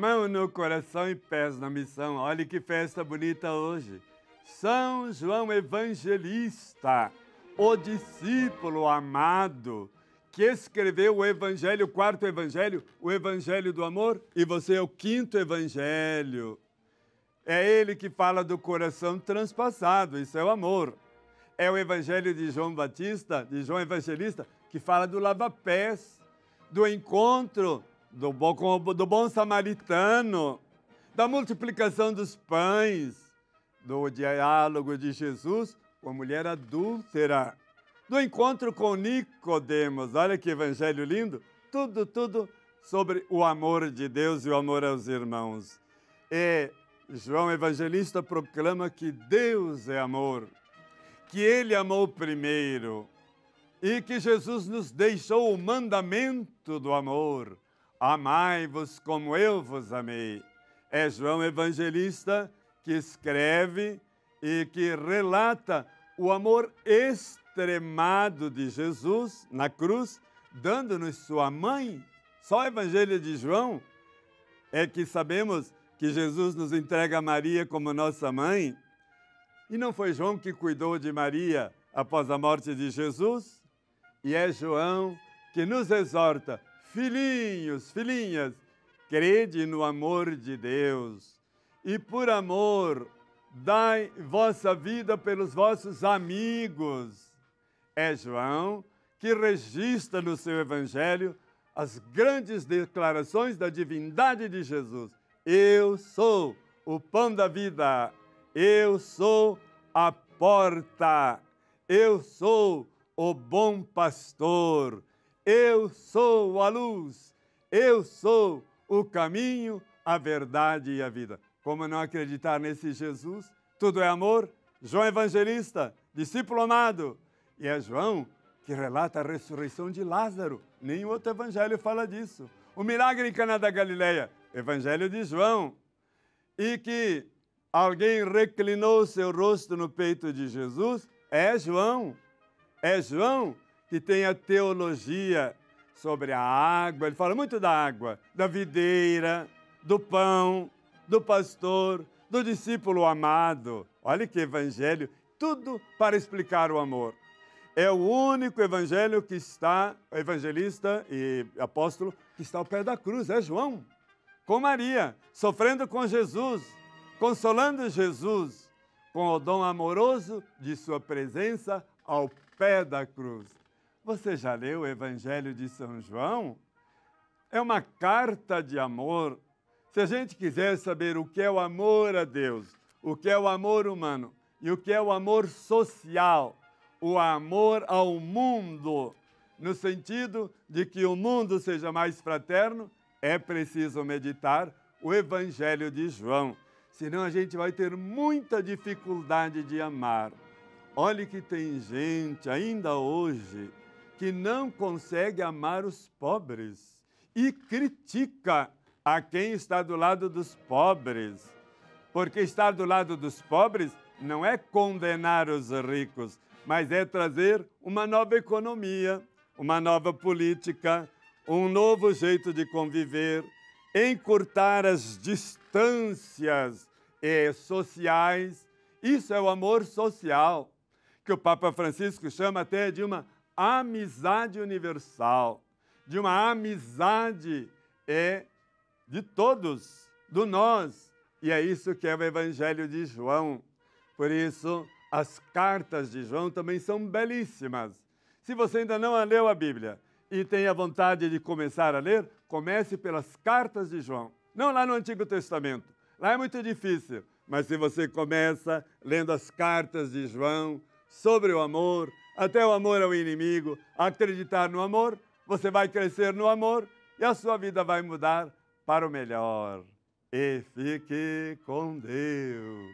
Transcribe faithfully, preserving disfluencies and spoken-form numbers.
mão no coração e pés na missão. Olha que festa bonita hoje. São João Evangelista, o discípulo amado, que escreveu o Evangelho, o quarto Evangelho, o Evangelho do Amor, e você é o quinto Evangelho. É ele que fala do coração transpassado, isso é o amor. É o Evangelho de João Batista, de João Evangelista, que fala do lava-pés, do encontro do bom, do bom samaritano, da multiplicação dos pães, do diálogo de Jesus com a mulher adúltera, do encontro com Nicodemos. Olha que evangelho lindo! Tudo, tudo sobre o amor de Deus e o amor aos irmãos. E João Evangelista proclama que Deus é amor, que ele amou primeiro e que Jesus nos deixou o mandamento do amor. Amai-vos como eu vos amei. É João Evangelista que escreve e que relata o amor extremado de Jesus na cruz, dando-nos sua mãe. Só o Evangelho de João é que sabemos que Jesus nos entrega a Maria como nossa mãe. E não foi João que cuidou de Maria após a morte de Jesus? E é João que nos exorta: filhinhos, filhinhas, crede no amor de Deus e por amor dai vossa vida pelos vossos amigos. É João que registra no seu evangelho as grandes declarações da divindade de Jesus. Eu sou o pão da vida, eu sou a porta, eu sou o bom pastor, eu sou a luz, eu sou o caminho, a verdade e a vida. Como não acreditar nesse Jesus? Tudo é amor. João Evangelista, discípulo amado. E é João que relata a ressurreição de Lázaro. Nenhum outro evangelho fala disso. O milagre em Caná da Galileia, evangelho de João. E que alguém reclinou seu rosto no peito de Jesus, é João. É João que tem a teologia sobre a água. Ele fala muito da água, da videira, do pão, do pastor, do discípulo amado. Olha que evangelho, tudo para explicar o amor. É o único evangelho que está, evangelista e apóstolo, que está ao pé da cruz, é João. Com Maria, sofrendo com Jesus, consolando Jesus, com o dom amoroso de sua presença ao pé da cruz. Você já leu o Evangelho de São João? É uma carta de amor. Se a gente quiser saber o que é o amor a Deus, o que é o amor humano e o que é o amor social, o amor ao mundo, no sentido de que o mundo seja mais fraterno, é preciso meditar o Evangelho de João. Senão a gente vai ter muita dificuldade de amar. Olha que tem gente ainda hoje que não consegue amar os pobres e critica a quem está do lado dos pobres. Porque estar do lado dos pobres não é condenar os ricos, mas é trazer uma nova economia, uma nova política, um novo jeito de conviver, encurtar as distâncias eh, sociais. Isso é o amor social, que o Papa Francisco chama até de uma amizade universal, de uma amizade é de todos, do nós. E é isso que é o Evangelho de João. Por isso, as cartas de João também são belíssimas. Se você ainda não leu a Bíblia e tem a vontade de começar a ler, comece pelas cartas de João. Não lá no Antigo Testamento, lá é muito difícil. Mas se você começa lendo as cartas de João sobre o amor, até o amor ao inimigo, acreditar no amor, você vai crescer no amor e a sua vida vai mudar para o melhor. E fique com Deus.